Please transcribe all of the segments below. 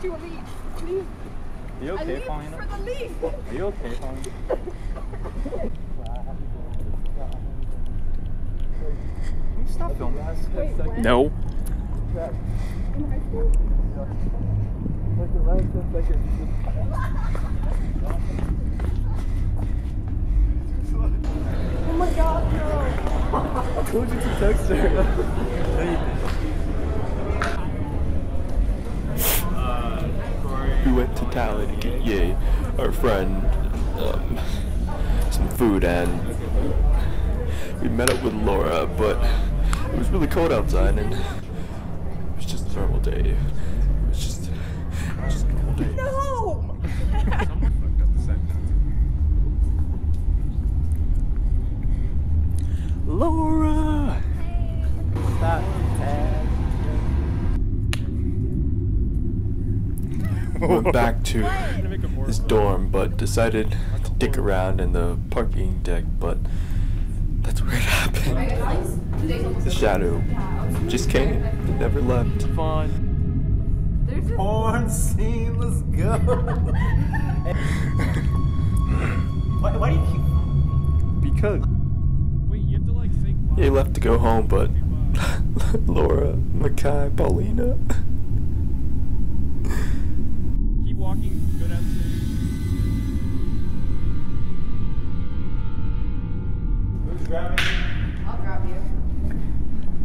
do a leap. Leap. Are you okay, Paulina? For the leap. Are you okay, Paulina? Can you stop filming us? No. Oh my god, no! I told you to text her. We went to Talley to get Ye, our friend, some food, and we met up with Laura, but it was really cold outside, and it was just a normal day. It was just a normal day. No! Someone fucked up the sentence. Laura! Hey. Stop. We're back to his dorm, but decided to dick around in the parking deck, but that's where it happened. The shadow just came and never left. Fun. Porn scene, let's go. Why do you keep? Because. Wait, you have to like say. He left to go home, but Laura, Mikai, Paulina. Keep walking. Go downstairs. Grab me. I'll grab you.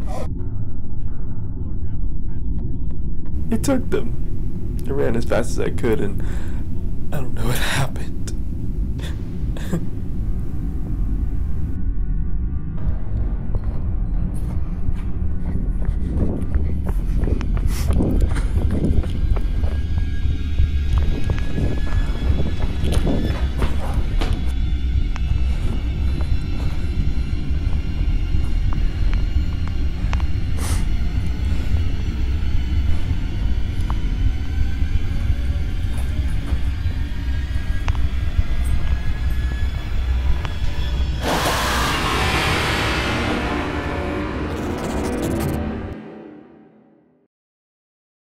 Oh. It took them. I ran as fast as I could, and I don't know what happened.